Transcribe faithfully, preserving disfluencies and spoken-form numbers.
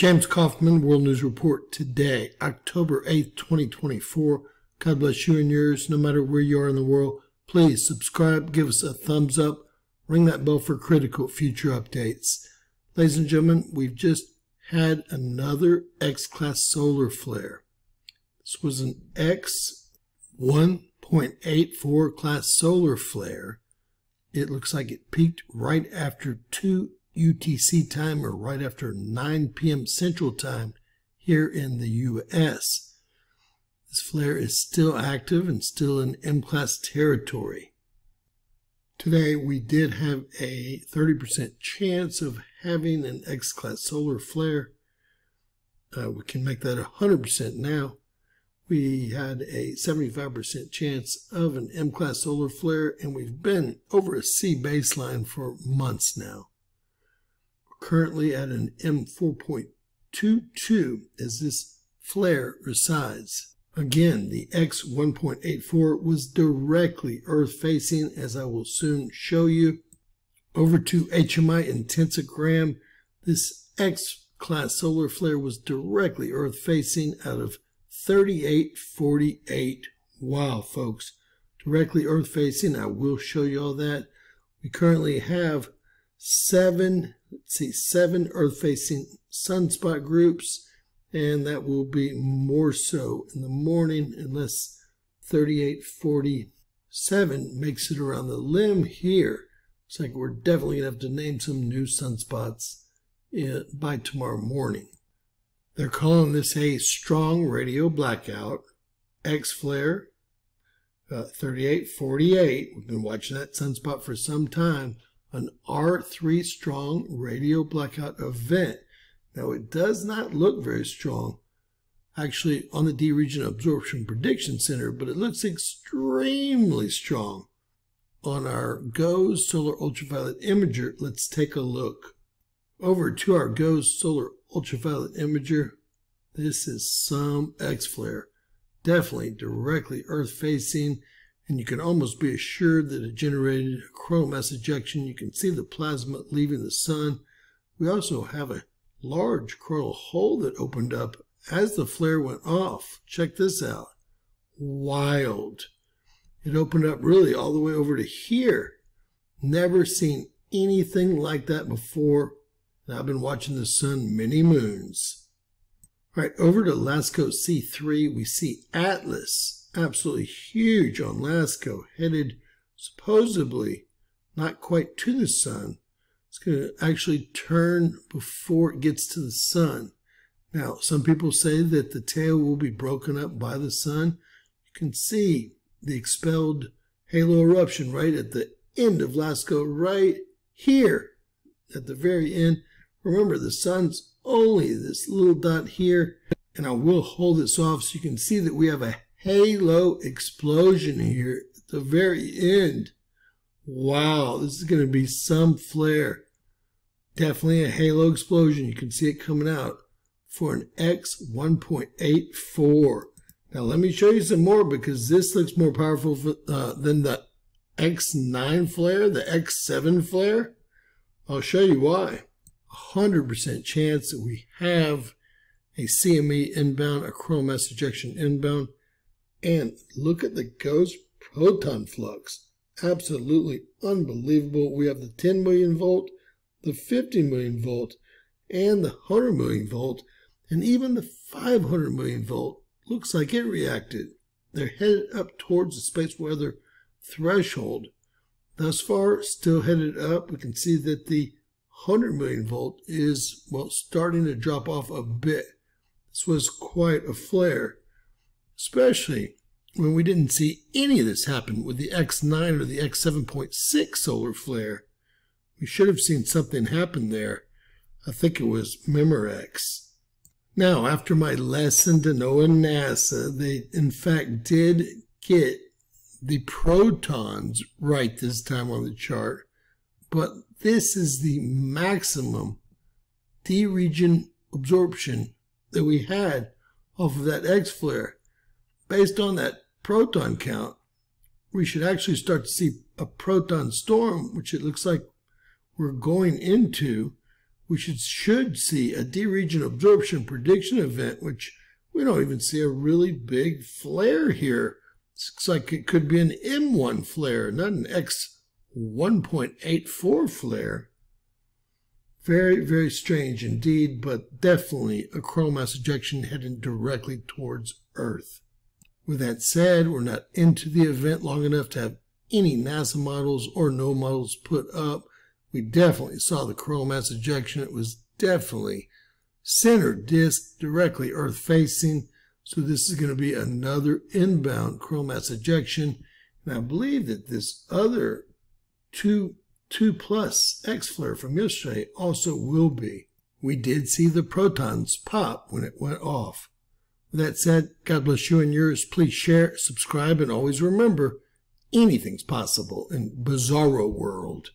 James Kaufman, World News Report today, October eighth, twenty twenty-four. God bless you and yours, no matter where you are in the world. Please subscribe, give us a thumbs up, ring that bell for critical future updates. Ladies and gentlemen, we've just had another X class solar flare. This was an X one point eight four class solar flare. It looks like it peaked right after two U T C time, or right after nine P M Central Time here in the U S This flare is still active and still in M class territory. Today we did have a thirty percent chance of having an X class solar flare. Uh, we can make that one hundred percent now. We had a seventy-five percent chance of an M class solar flare, and we've been over a C baseline for months now. Currently at an M four point two two as this flare resides. Again, the X one point eight four was directly Earth-facing, as I will soon show you. Over to H M I Intensogram, this X class solar flare was directly Earth-facing out of thirty-eight forty-eight. Wow, folks. Directly Earth-facing. I will show you all that. We currently have seven... Let's see, seven Earth-facing sunspot groups, and that will be more so in the morning unless thirty-eight forty-seven makes it around the limb here. Looks like we're definitely going to have to name some new sunspots in, by tomorrow morning. They're calling this a strong radio blackout, X-flare, uh, thirty-eight forty-eight. We've been watching that sunspot for some time. An R three strong radio blackout event. Now, it does not look very strong, actually, on the D Region Absorption Prediction Center, but it looks extremely strong on our GOES Solar Ultraviolet Imager. Let's take a look. Over to our GOES Solar Ultraviolet Imager. This is some X-flare. Definitely directly Earth-facing. And you can almost be assured that it generated a coronal mass ejection. You can see the plasma leaving the sun. We also have a large coronal hole that opened up as the flare went off. Check this out. Wild. It opened up really all the way over to here. Never seen anything like that before. And I've been watching the sun many moons. All right, over to Lasco C three, we see Atlas. Absolutely huge on Lasco, headed supposedly not quite to the sun. It's going to actually turn before it gets to the sun. Now, some people say that the tail will be broken up by the sun. You can see the expelled halo eruption right at the end of Lasco, right here at the very end. Remember, the sun's only this little dot here, and I will hold this off so you can see that we have a halo explosion here at the very end. Wow, this is going to be some flare. Definitely a halo explosion. You can see it coming out for an X one point eight four. Now, let me show you some more, because this looks more powerful for, uh, than the X nine flare, the X seven flare. I'll show you why. one hundred percent chance that we have a C M E inbound, a coronal mass ejection inbound. And look at the GOES proton flux. Absolutely unbelievable. We have the ten million volt, the fifty million volt, and the one hundred million volt, and even the five hundred million volt. Looks like it reacted. They're headed up towards the space weather threshold. Thus far, still headed up. We can see that the one hundred million volt is, well, starting to drop off a bit. This was quite a flare. Especially when we didn't see any of this happen with the X nine or the X seven point six solar flare. We should have seen something happen there. I think it was Memorex. Now, after my lesson to NOAA and NASA, they in fact did get the protons right this time on the chart. But this is the maximum D region absorption that we had off of that X flare. Based on that proton count, we should actually start to see a proton storm, which it looks like we're going into we should, should see a D region absorption prediction event, which we don't even see a really big flare here. Looks like it could be an M one flare, not an X one point eight four flare. Very, very strange indeed, but definitely a coronal mass ejection heading directly towards Earth. With that said, we're not into the event long enough to have any NASA models or no models put up. We definitely saw the coronal mass ejection. It was definitely centered disk, directly Earth-facing. So this is going to be another inbound coronal mass ejection. And I believe that this other two, two plus X flare from yesterday also will be. We did see the protons pop when it went off. With that said, God bless you and yours. Please share, subscribe, and always remember, anything's possible in Bizarro World.